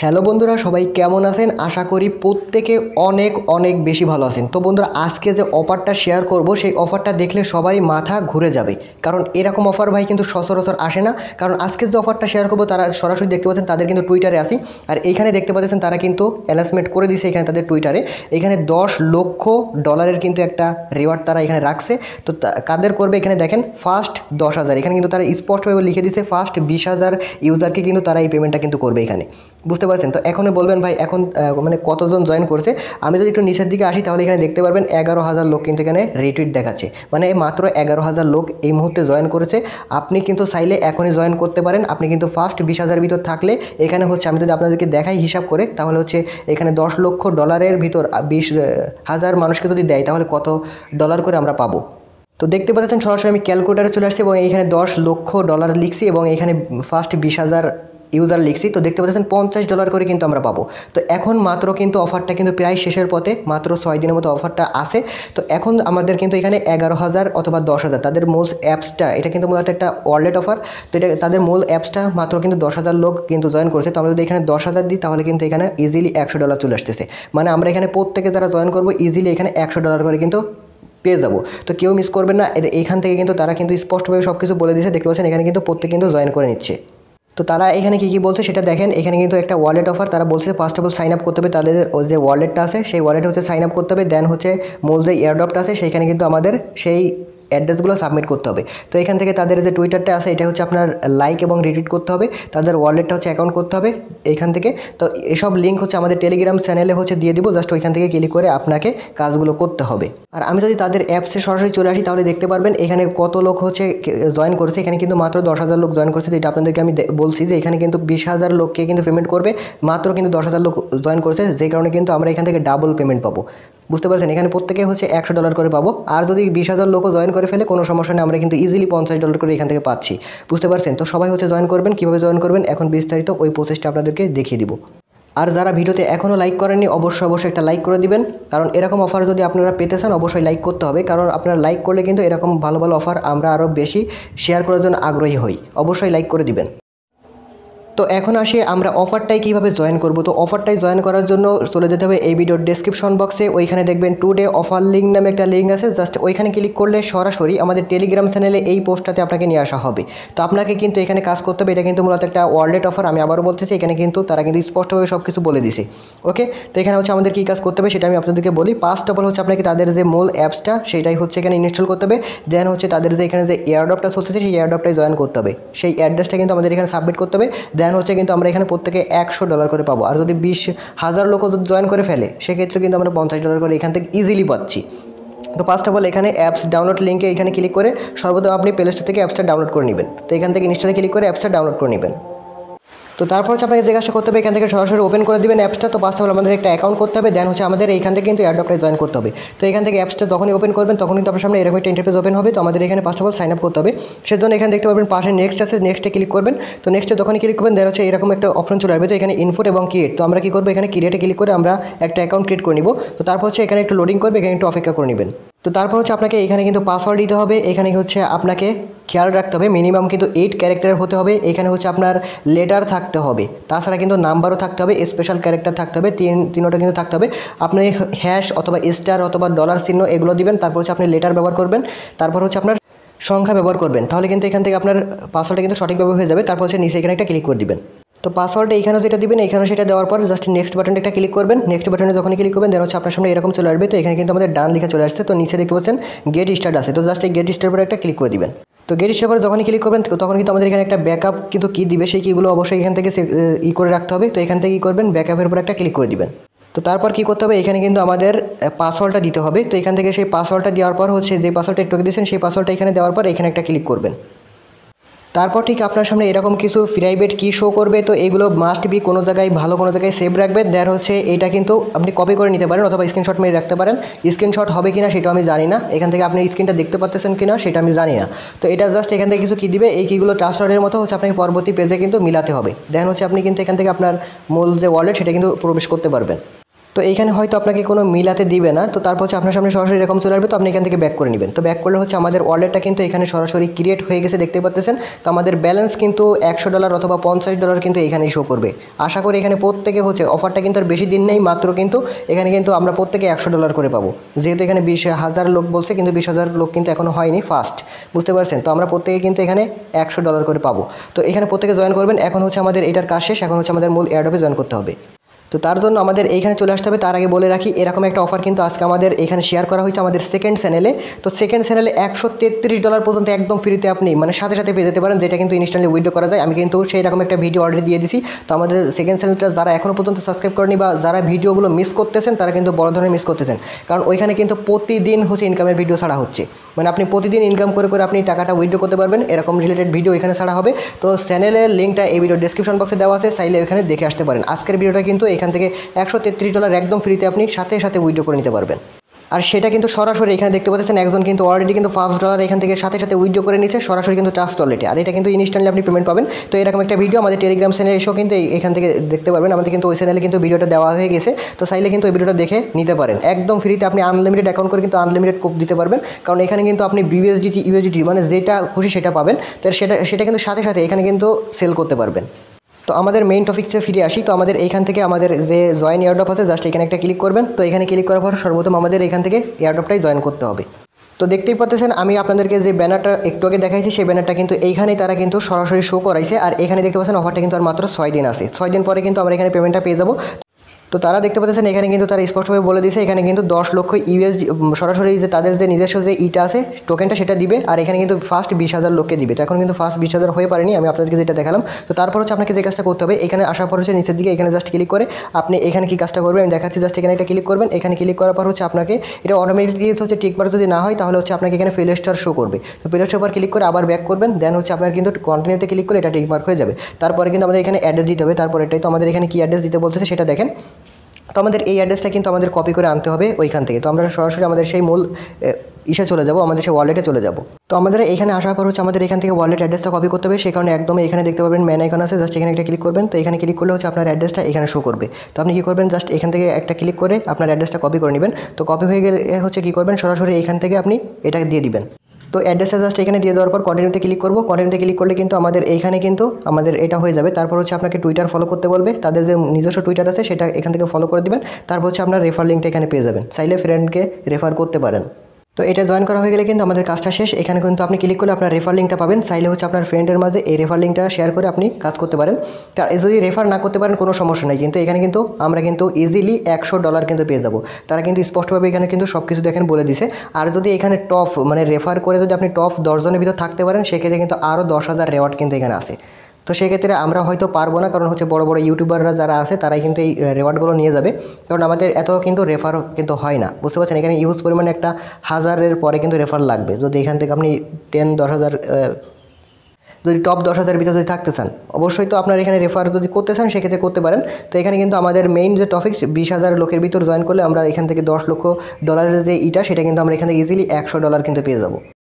Hello बंधुरा सबाई केमन आছেন आशा करी प्रत्येके अनेक अनेक बेशी भालो आছেন। तो बंधुरा आज के जो अफारटा शेयर करब सेई अफारटा देखले सबारी माथा घुरे जाबे, कारण एरकम अफार भाई किन्तु सचराचर आसे ना। कारण आज के जो अफारटा शेयर करब तारा सरासरि देखते पाচ্ছেন तादेर किन्तु टुइटारे आछि और एइखाने देखते पाচ্ছেন तारा किन्तु अनाउंसमेंट करे दिয়েছে एइखाने तादेर टुइटारे एइखाने 10 लाख डॉलर किन्तु एकटा रिवार्ड तारा एइखाने राखছে। तो कादेर करबे एइखाने देखें फार्स्ट 10,000 एइखाने किन्तु तारा स्पष्टभावे लिखे दिয়েছে फार्स्ट 20,000 यूजारके किन्तु तारा एइ पेमेंटटा किन्तु करबे एइखाने, बुझते पारছেন। तो एखोने बोलबेन भाई एखोन माने कतजन जॉइन करছে। आमी যদি একটু নিচের দিকে আসি তাহলে এখানে দেখতে পারবেন 11,000 লোক কিন্তু এখানে রিটুইট দেখাচ্ছে, মানে মাত্র 11,000 লোক এই মুহূর্তে জয়েন করেছে। আপনি কিন্তু চাইলে এখনি জয়েন করতে পারেন। আপনি কিন্তু ফার্স্ট 20,000 ভিতর থাকলে এখানে হচ্ছে আমি যদি আপনাদেরকে দেখাই হিসাব করে তাহলে হচ্ছে এখানে 10 লক্ষ ডলারের ভিতর 20,000 মানুষকে যদি দেয় তাহলে কত ডলার করে আমরা পাবো। तो देखते পাচ্ছেন সরাসরি আমি ক্যালকুলেটরে চলে আসছে এবং এখানে 10 লক্ষ ডলার লিখছি এবং এখানে ফার্স্ট 20,000 यूजार लिखी। तो देखते पाচ্ছেন $50 করে কিন্তু আমরা পাবো। তো এখন মাত্র কিন্তু অফারটা কিন্তু প্রায় শেষের পথে, মাত্র 6 দিনের মতো অফারটা আছে। তো এখন আমাদের কিন্তু এখানে 11,000 অথবা 10,000 তাদের মূল অ্যাপসটা এটা কিন্তু মূলত একটা ওয়ালেট অফার। তো এটা তাদের মূল অ্যাপসটা মাত্র কিন্তু 10,000 লোক কিন্তু জয়েন করেছে। তো আমরা যদি এখানে 10,000 দিই তাহলে কিন্তু এখানে ইজিলি $100 চলে আসতেছে, মানে আমরা এখানে প্রত্যেকে যারা জয়েন করব ইজিলি এখানে $100 করে কিন্তু পেয়ে যাব। তো কেউ মিস করবেন না। এইখান থেকে কিন্তু তারা কিন্তু স্পষ্টভাবে সবকিছু বলে দিয়েছে। দেখতে পাচ্ছেন এখানে কিন্তু প্রত্যেকে কিন্তু জয়েন করে নিচ্ছে। तो तारा एखाने की बोलते सेटा देखें। एखाने किन्तु एकटा वालेट अफार तारा बोलते फार्स्ट अफ अल साइन आप करते हैं तादेर जे वालेटटा आछे सेई वालेट होच्छे साइन आप करते हैं, देन होच्छे मूल जे एयरड्रपटा आछे सेखाने किन्तु आमादेर सेई एड्रेसगुलो सबमिट करते हैं। तो एखान थेके तादेर जे टुइटारटा आछे एटा होच्छे आपनार लाइक एबं रिट्वीट करते हैं, तादेर वालेटटा होच्छे अकाउंट करते हैं एखान थेके। तो एसब लिंक होच्छे आमादेर टेलिग्राम चैनेले होच्छे दिए देब, जस्ट ओइखान थेके क्लिक करे आपनाके काजगुलो करते हैं। और आमी जोदि तादेर एप्से सरासरि चले आसि ताहले देखते पारबेन एखाने कत लोक होच्छे जयन करेछे। एखाने किन्तु मात्र 10,000 लोक जयन करेछे, जेटा आपनादेरके आमी बोलछि जे एखाने किन्तु 20,000 लोकके किन्तु पेमेंट करबे, मात्र किन्तु 10,000 लोक जयन करेछे, जे कारणे किन्तु आमरा एखान थेके डाबल पेमेंट पाबो। बुझते पारছেন এখানে প্রত্যেকে হচ্ছে $100 করে পাবো। আর যদি 20,000 লোকও জয়েন করে ফেলে কোনো সমস্যা নেই, আমরা কিন্তু ইজিলি $50 করে এখান থেকে পাচ্ছি। বুঝতে পারছেন। তো সবাই হচ্ছে জয়েন করবেন। কিভাবে জয়েন করবেন এখন বিস্তারিত ওই প্রসেসটা আপনাদেরকে দেখিয়ে দিব। আর যারা ভিডিওতে এখনো লাইক করেননি অবশ্যই একটা লাইক করে দিবেন, কারণ এরকম অফার যদি আপনারা পেতে চান অবশ্যই লাইক করতে হবে, কারণ আপনারা লাইক করলে কিন্তু এরকম ভালো ভালো অফার আমরা আরো বেশি শেয়ার করার জন্য আগ্রহী হই। অবশ্যই লাইক করে দিবেন। তো এখন আসে আমরা অফারটাই কিভাবে জয়েন করব। তো অফারটাই জয়েন করার জন্য চলে যেতে হবে এই ভিডিওর ডেসক্রিপশন বক্সে, ওইখানে দেখবেন টুডে অফার লিঙ্ক নামে একটা লিঙ্ক আছে। জাস্ট ওইখানে ক্লিক করলে সরাসরি আমাদের টেলিগ্রাম চ্যানেলে এই পোস্টটাতে আপনাকে নিয়ে আসা হবে। তো আপনাকে কিন্তু এখানে কাজ করতে হবে। এটা কিন্তু মূলত একটা ওয়ালেট অফার, আমি আবারও বলতেছি। এখানে কিন্তু তারা কিন্তু স্পষ্টভাবে সব কিছু বলে দিছে। ওকে, তো এখানে হচ্ছে আমাদের কী কাজ করতে হবে সেটা আমি আপনাদেরকে বলি। ফার্স্ট অফ অল হচ্ছে আপনাকে তাদের যে মূল অ্যাপসটা সেটাই হচ্ছে এখানে ইনস্টল করতে হবে। দেন হচ্ছে তাদের যে এখানে যে এয়ারড্রপটা চলতেছে সেই এয়ারড্রপটাই জয়েন করতে হবে। সেই অ্যাড্রেসটা কিন্তু আমাদের এখানে সাবমিট করতে হবে। দেন হচ্ছে কিন্তু আমরা এখানে প্রত্যেকে $100 করে পাবো। আর যদি 20,000 লোক যদি জয়েন করে ফেলে সেক্ষেত্রে কিন্তু আমরা $50 করে এখান থেকে ইজিলি পাচ্ছি। তো ফার্স্ট অফ অল এখানে অ্যাপস ডাউনলোড লিঙ্কে এখানে ক্লিক করে সর্বদা আপনি প্লে স্টোর থেকে অ্যাপসটা ডাউনলোড করে নেবেন। তো এখান থেকে ইনস্টলে ক্লিক করে অ্যাপসটা ডাউনলোড করে নেবেন। তো তারপর হচ্ছে আপনাকে যে কাজটা করতে হবে এখান থেকে সরাসরি ওপেন করে দেবেন অ্যাপসটা। তো ফার্স্ট অফ অল আমাদের একটা অ্যাকাউন্ট করতে হবে। দেন হচ্ছে আমাদের এইখান থেকে কিন্তু এয়ারড্রপটা জয়েন করতে হবে। তো এখান থেকে অ্যাপসটা যখনই ওপেন করবেন তখন কিন্তু আপনার সামনে এরকম একটা ইন্টারফেস ওপেন হবে। তো আমাদের এখানে first of all sign up করতে হবে। সেজন্য এখানে দেখতে পাবেন পাশে নেক্সট আছে, নেক্সটে ক্লিক করবেন। তো নেক্সটে যখনই ক্লিক করবেন দেন হচ্ছে এরকম একটা অপশন চলে আসবে। তো এখানে ইনপুট এবং ক্রিয়েট। তো আমরা কী করবো এখানে ক্রিয়েটে ক্লিক করে আমরা একটা অ্যাকাউন্ট ক্রিয়েট করে নিব। তো তারপর হচ্ছে এখানে একটু লোডিং করবে, এখানে একটু অপেক্ষা করে নেবেন। তো তারপর হচ্ছে আপনাকে এখানে কিন্তু পাসওয়ার্ড দিতে হবে। এখানে হচ্ছে আপনাকে খেয়াল রাখতে হবে মিনিমাম কিন্তু 8 ক্যারেক্টারের হতে হবে। এখানে হচ্ছে আপনার লেটার থাকতে হবে, তাছাড়া কিন্তু নাম্বারও থাকতে হবে, স্পেশাল ক্যারেক্টার থাকতে হবে, তিনটা কিন্তু থাকতে হবে। আপনি হ্যাশ অথবা স্টার অথবা ডলার চিহ্ন এগুলো দিবেন। তারপর হচ্ছে আপনি লেটার ব্যবহার করবেন। তারপর হচ্ছে আপনার সংখ্যা ব্যবহার করবেন। তাহলে কিন্তু এখান থেকে আপনার পাসওয়ার্ডটা কিন্তু সঠিকভাবে হয়ে যাবে। তারপর হচ্ছে নিচে এখানে একটা ক্লিক করে দিবেন। তো পাসওয়ার্ডটা এখানেও যেটা দিবেন এখানেও সেটা দেওয়ার পর জাস্ট নেক্সট বাটনটা একটা ক্লিক করবেন। নেক্সট বাটনে যখন ক্লিক করবেন দেন হচ্ছে আপনার সামনে এরকম চলে আসবে। তো এখানে কিন্তু আমাদের ডান লেখা চলে আসছে। তো নিচে দেখতে পাচ্ছেন গেট স্টার্ট আছে। তো জাস্ট এই গেট স্টার্ট পরে একটা ক্লিক করে দিবেন। তো গেট স্টার্ট যখনই ক্লিক করবেন তখন কিন্তু আমাদের এখানে একটা ব্যাকআপ কিন্তু কী দিবে সেই কীগুলো অবশ্যই এখান থেকে ই করে রাখতে হবে। তো এখান থেকে কী করবেন ব্যাকআপের উপর একটা ক্লিক করে দিবেন। তো তারপর কী করতে হবে এখানে কিন্তু আমাদের পাসওয়ার্ডটা দিতে হবে। তো এখান থেকে সেই পাসওয়ার্ডটা দেওয়ার পর হচ্ছে যে পাসওয়ার্ডটা একটু দিয়েছেন সেই পাসওয়ার্ডটা এখানে দেওয়ার পর এখানে একটা ক্লিক করবেন। তারপর ঠিক আপনার সামনে এরকম কিছু প্রাইভেট কি শো করবে। তো এগুলো মাস্ট বি কোনো জায়গায় ভালো কোনো জায়গায় সেভ রাখবেন। দেন হচ্ছে এটা কিন্তু আপনি কপি করে নিতে পারেন অথবা স্ক্রিনশট মেরে রাখতে পারেন। স্ক্রিনশট হবে কিনা সেটাও আমি জানি না। এখান থেকে আপনি স্ক্রিনটা দেখতে পাচ্ছেন কিনা সেটা আমি জানি না। তো এটা জাস্ট এখান থেকে কিছু কী দিবে এই কিগুলো ট্রান্সফারের মতো হচ্ছে আপনাকে পরবর্তী পেজে কিন্তু মিলাতে হবে। দেন হচ্ছে আপনি কিন্তু এখান থেকে আপনার মূল যে ওয়ালেট সেটা কিন্তু প্রবেশ করতে পারবেন। तो এইখানে হয়তো আপনাকে কোনো মিলাতে দিবে না। তো তারপর হচ্ছে আপনার সামনে সরাসরি এরকম চলে আসবে। তো আপনি এখান থেকে ব্যাক করে নেবেন। তো ব্যাক করলে হচ্ছে আমাদের ওয়ালেটটা কিন্তু এখানে সরাসরি ক্রিয়েট হয়ে গেছে, দেখতে পাচ্ছেন। তো আমাদের ব্যালেন্স কিন্তু $100 অথবা $50 কিন্তু এখানেই শো করবে। আশা করি এখানে প্রত্যেকে হচ্ছে অফারটা কিন্তু আর বেশি দিন নেই, মাত্র কিন্তু এখানে কিন্তু আমরা প্রত্যেকে $100 করে পাবো। যেহেতু এখানে 20,000 লোক বলছে, কিন্তু 20,000 লোক কিন্তু এখনো হয়নি ফার্স্ট, বুঝতে পারছেন। তো আমরা প্রত্যেকে কিন্তু এখানে $100 করে পাবো। তো এখানে প্রত্যেকে জয়েন করবেন। এখন হচ্ছে আমাদের এটার কাজ শেষ, এখন হচ্ছে আমাদের মূল অ্যাডপে জয়েন করতে হবে। তো তার জন্য আমাদের এইখানে চলে আসতে হবে। তার আগে বলে রাখি, এরকম একটা অফার কিন্তু আজকে আমাদের এখানে শেয়ার করা হয়েছে আমাদের সেকেন্ড চ্যানেলে। তো সেকেন্ড চ্যানেলে $133 পর্যন্ত একদম ফ্রিতে আপনি মানে সাথে সাথে পেয়ে যেতে পারেন, যেটা কিন্তু ইনস্ট্যান্টলি উইথড্র করা যায়। আমি কিন্তু সেই রকম একটা ভিডিও অলরেডি দিয়ে দিছি। তো আমাদের সেকেন্ড চ্যানেলটা যারা এখনও পর্যন্ত সাবস্ক্রাইব করেনি বা যারা ভিডিওগুলো মিস করতেছেন, তারা কিন্তু বড় ধরনের মিস করতেছেন। কারণ ওইখানে কিন্তু প্রতিদিন হচ্ছে ইনকামের ভিডিও ছাড়া হচ্ছে, মানে আপনি প্রতিদিন ইনকাম করে করে আপনি টাকাটা উইথড্র করতে পারবেন, এরকম রিলেটেড ভিডিও এখানে ছাড়া হবে। তো চ্যানেলের লিঙ্কটা এই ভিডিও ডেসক্রিপশন বক্সে দেওয়া আছে, চাইলে ওইখানে দেখে আসতে পারেন। আজকের ভিডিওটা কিন্তু এখান থেকে $133 একদম ফ্রিতে আপনি সাথে সাথে উইথড্র করে নিতে পারবেন। আর সেটা কিন্তু সরাসরি এখানে দেখতে পাচ্ছেন, একজন কিন্তু অলরেডি কিন্তু $5 এখান থেকে সাথে সাথে উইথড্র করে নিয়েছে সরাসরি কিন্তু ট্রাস্ট ওয়ালেটে। আর এটা কিন্তু ইনস্ট্যান্টলি আপনি পেমেন্ট পাবেন। তো এরকম একটা ভিডিও আমাদের টেলিগ্রাম চ্যানেলে এসেও কিন্তু এখান থেকে দেখতে পারবেন। আমাদের কিন্তু ওই চ্যানেলে কিন্তু ভিডিওটা দেওয়া হয়ে গেছে। তো চাইলে কিন্তু ওই ভিডিওটা দেখে নিতে পারেন একদম ফ্রিতে। আপনি আনলিমিটেড অ্যাকাউন্ট করে কিন্তু আনলিমিটেড কোপ দিতে পারবেন, কারণ এখানে কিন্তু আপনি USDT USDT মানে যেটা খুশি সেটা পাবেন। তো সেটা কিন্তু সাথে সাথে এখানে কিন্তু সেল করতে পারবেন। তো আমাদের মেইন টপিকসে ফিরে আসি। তো আমাদের এইখান থেকে আমাদের যে জয়েন এয়ারড্রপ আছে, জাস্ট এখানে একটা ক্লিক করবেন। তো এখানে ক্লিক করার পর সর্বপ্রথম আমাদের এখান থেকে এয়ারড্রপটাই জয়েন করতে হবে। তো দেখতেই পাচ্ছেন আমি আপনাদেরকে যে ব্যানারটা একটু আগে দেখাইছি, সেই ব্যানারটা কিন্তু এইখানেই তারা কিন্তু সরাসরি শো করাইছে। আর এখানে দেখতে পাচ্ছেন অফারটা কিন্তু আর মাত্র 6 দিন আছে। 6 দিন পরে কিন্তু আমরা এখানে পেমেন্টটা পেয়ে যাবো। তো তারা দেখতে পাচ্ছেন এখানে কিন্তু তারা স্পষ্টভাবে বলে দিয়েছে, এখানে কিন্তু $10 লক্ষ সরাসরি যে তাদের যে নিজস্ব যে ইটা আছে টোকেনটা সেটা দিবে। আর এখানে কিন্তু ফার্স্ট 20,000 লোককে দিবে। তো এখন কিন্তু ফার্স্ট 20,000 হয়ে পারেনি, আমি আপনাদেরকে যেটা দেখালাম। তো তারপর হচ্ছে আপনাকে যে কাজটা করতে হবে, এখানে আসার পর হচ্ছে নিচের দিকে এখানে জাস্ট ক্লিক করে আপনি এখানে কী কাজটা করবেন আমি দেখাচ্ছি। জাস্ট এখানে একটা ক্লিক করবেন। এখানে ক্লিক করার পর হচ্ছে আপনাকে এটা অটোমেটিকলি হচ্ছে টিকমার্ক যদি না হয় তাহলে হচ্ছে আপনাকে এখানে প্লে স্টোর শো করবে। তো প্লে স্টোর পর ক্লিক করে আবার ব্যাক করবেন, দেন হচ্ছে আপনার কিন্তু কন্টিনিউতে ক্লিক করে এটা টিকমার্ক হয়ে যাবে। তারপরে কিন্তু আমাদের এখানে অ্যাড্রেস দিতে হবে। তারপর এটাই তো আমাদের এখানে কী অ্যাড্রেস দিতে বলতেছে সেটা দেখেন। তো আমাদের এই অ্যাড্রেসটা কিন্তু আমাদের কপি করে আনতে হবে ওইখান থেকে। তো আমরা সরাসরি আমাদের সেই মূল ইসে চলে যাব, আমাদের সেই ওয়ালেটে চলে যাব। তো আমাদের এখানে আসার পর হচ্ছে আমাদের এখান থেকে ওয়ালেট অ্যাড্রেসটা কপি করতে হবে। সেই কারণে একদম এখানে দেখতে পাবেন ম্যান আইকন আছে, জাস্ট এখানে একটা ক্লিক করবেন। তো এখানে ক্লিক করলে হচ্ছে আপনার অ্যাড্রেসটা এখানে শো করবে। তো আপনি কী করবেন, জাস্ট এখান থেকে একটা ক্লিক করে আপনার অ্যাড্রেসটা কপি করে নেবেন। তো কপি হয়ে গেলে হচ্ছে কী করবেন, সরাসরি এখান থেকে আপনি এটা দিয়ে দিবেন। তো অ্যাড্রেসটা জাস্ট এখানে দিয়ে দেওয়ার পর কন্টিনিউতে ক্লিক করবো। কন্টিনিউতে ক্লিক করলে কিন্তু আমাদের এইখানে কিন্তু আমাদের এটা হয়ে যাবে। তারপর হচ্ছে আপনাকে টুইটার ফলো করতে বলবে, তাদের যে নিজস্ব টুইটার আছে সেটা এখান থেকে ফলো করে দেবেন। তারপর হচ্ছে আপনার রেফার লিঙ্কটা এখানে পেয়ে যাবেন, চাইলে ফ্রেন্ডকে রেফার করতে পারেন। তো এটা জয়েন করা হয়ে গেলে কিন্তু আমাদের কাজটা শেষ। এখানে কিন্তু আপনি ক্লিক করলে আপনার রেফার লিঙ্কটা পাবেন, চাইলে হচ্ছে আপনার ফ্রেন্ডের মাঝে এই রেফার লিঙ্কটা শেয়ার করে আপনি কাজ করতে পারেন। তার যদি রেফার না করতে পারেন কোনো সমস্যা নেই, কিন্তু এখানে কিন্তু আমরা কিন্তু ইজিলি $100 কিন্তু পেয়ে যাবো। তারা কিন্তু স্পষ্টভাবে এখানে কিন্তু সব কিছু দেখেন বলে দিছে। আর যদি এখানে টপ মানে রেফার করে যদি আপনি টপ 10 জনের ভিতর থাকতে পারেন, সেক্ষেত্রে কিন্তু আরও 10,000 রেওয়ার্ড কিন্তু এখানে আসে। তো সেক্ষেত্রে আমরা হয়তো পারবো না, কারণ হচ্ছে বড় বড় ইউটিউবাররা যারা আছে তারাই কিন্তু এই রেওয়ার্ডগুলো নিয়ে যাবে, কারণ আমাদের এত কিন্তু রেফার কিন্তু হয় না, বুঝতে পারছেন। এখানে ইউজ পরিমাণে একটা 1000-এর পরে কিন্তু রেফার লাগবে, যদি এখান থেকে আপনি 10-10,000 যদি টপ 10,000 ভিতরে যদি থাকতে চান। অবশ্যই তো আপনার এখানে রেফার যদি করতে চান সেক্ষেত্রে করতে পারেন। তো এখানে কিন্তু আমাদের মেইন যে টপিকস 20,000 লোকের ভিতর জয়েন করলে আমরা এখান থেকে $10 লক্ষ যে ইটা সেটা কিন্তু আমরা এখানে ইজিলি $100 কিন্তু পেয়ে যাবো।